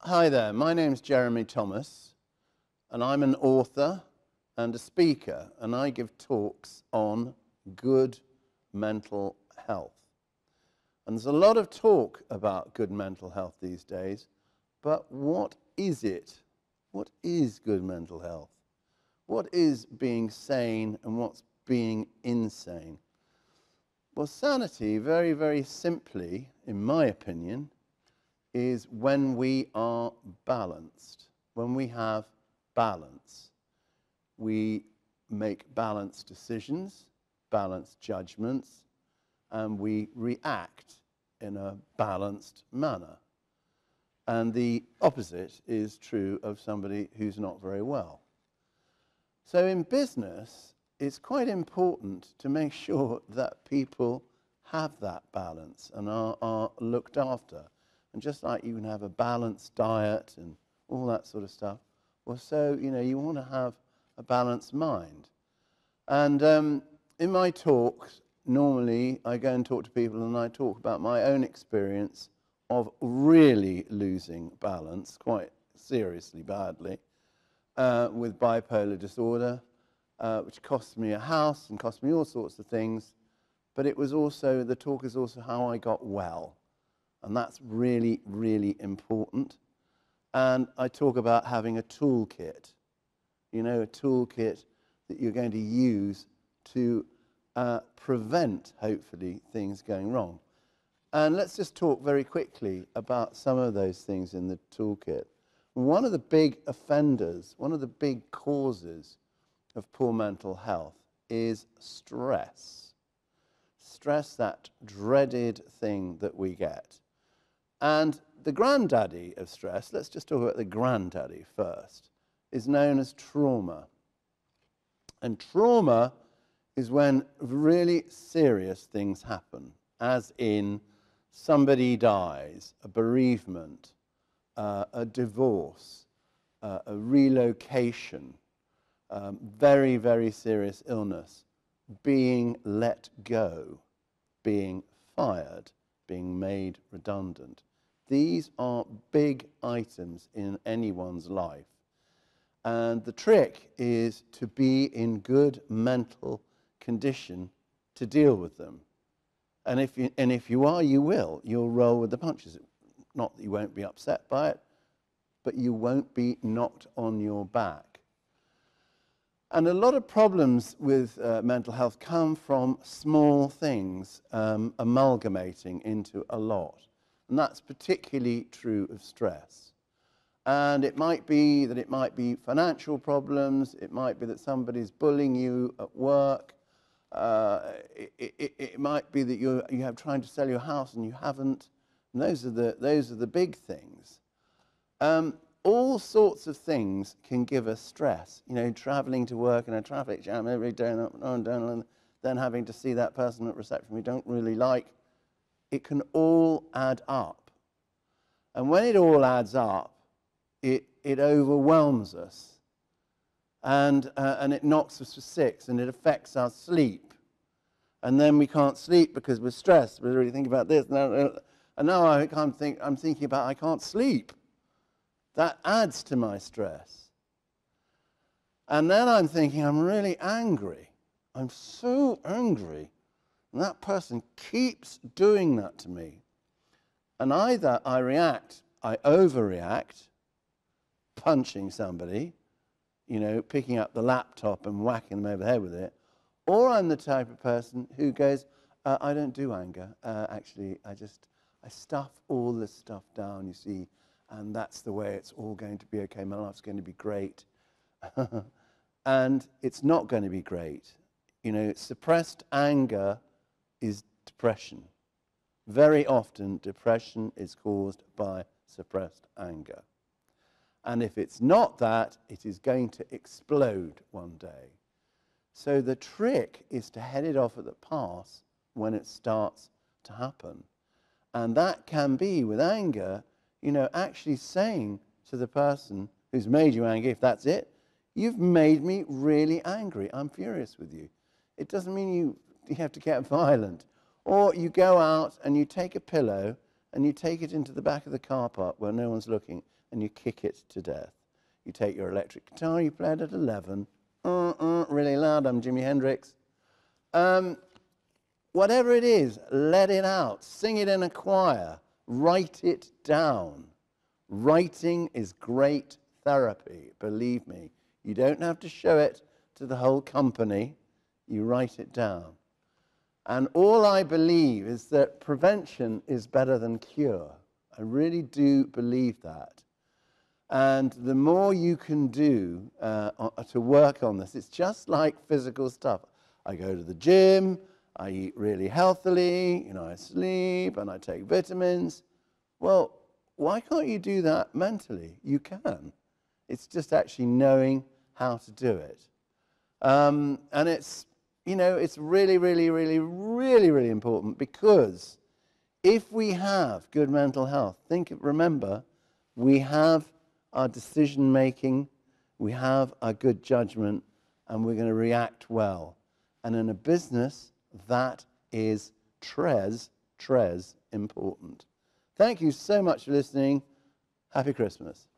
Hi there, my name's Jeremy Thomas, and I'm an author and a speaker, and I give talks on good mental health. And there's a lot of talk about good mental health these days, but what is it? What is good mental health? What is being sane and what's being insane? Well, sanity, very, very simply, in my opinion, is when we are balanced, when we have balance. We make balanced decisions, balanced judgments, and we react in a balanced manner. And the opposite is true of somebody who's not very well. So in business, it's quite important to make sure that people have that balance and are looked after. And just like you can have a balanced diet and all that sort of stuff, well, so, you know, you want to have a balanced mind. And in my talks, normally I go and talk to people and I talk about my own experience of really losing balance, quite seriously badly, with bipolar disorder, which cost me a house and cost me all sorts of things. But it was also, the talk is also how I got well. And that's really, really important. And I talk about having a toolkit, you know, a toolkit that you're going to use to prevent, hopefully, things going wrong. And let's just talk very quickly about some of those things in the toolkit. One of the big offenders, one of the big causes of poor mental health is stress. Stress, that dreaded thing that we get. And the granddaddy of stress, let's just talk about the granddaddy first, is known as trauma. And trauma is when really serious things happen, as in somebody dies, a bereavement, a divorce, a relocation, very, very serious illness, being let go, being fired, being made redundant. These are big items in anyone's life. And the trick is to be in good mental condition to deal with them. And if you are, you will. You'll roll with the punches. Not that you won't be upset by it, but you won't be knocked on your back. And a lot of problems with mental health come from small things amalgamating into a lot. And that's particularly true of stress. And it might be that it might be financial problems, it might be that somebody's bullying you at work, it might be that you have trying to sell your house and you haven't. And those are the big things. All sorts of things can give us stress. You know, travelling to work in a traffic jam every day and then having to see that person at reception we don't really like. It can all add up. And when it all adds up, it overwhelms us, and it knocks us for six, and it affects our sleep. And then we can't sleep because we're stressed. We're really thinking about this. And now I'm thinking about I can't sleep. That adds to my stress. And then I'm thinking I'm really angry. I'm so angry. And that person keeps doing that to me. And either I react, I overreact, punching somebody, you know, picking up the laptop and whacking them over the head with it, or I'm the type of person who goes, I don't do anger. Actually, I stuff all this stuff down, you see, and that's the way it's all going to be okay. My life's going to be great. And it's not going to be great. You know, suppressed anger is depression. Very often, depression is caused by suppressed anger. And if it's not that, it is going to explode one day. So the trick is to head it off at the pass when it starts to happen. And that can be, with anger, you know, actually saying to the person who's made you angry, if that's it, you've made me really angry. I'm furious with you. It doesn't mean you have to get violent. Or you go out and you take a pillow and you take it into the back of the car park where no one's looking. and you kick it to death. You take your electric guitar, you play it at 11, really loud, I'm Jimi Hendrix. Whatever it is, let it out, sing it in a choir, write it down. Writing is great therapy, believe me. You don't have to show it to the whole company, you write it down. And all I believe is that prevention is better than cure. I really do believe that. And the more you can do to work on this, it's just like physical stuff. I go to the gym, I eat really healthily, you know, I sleep and I take vitamins. Well, why can't you do that mentally? You can. It's just actually knowing how to do it. And it's, you know, it's really, really, really, really, really important, because if we have good mental health, remember, we have our decision making, we have our good judgment, and we're going to react well. And in a business, that is tres important. Thank you so much for listening. Happy Christmas.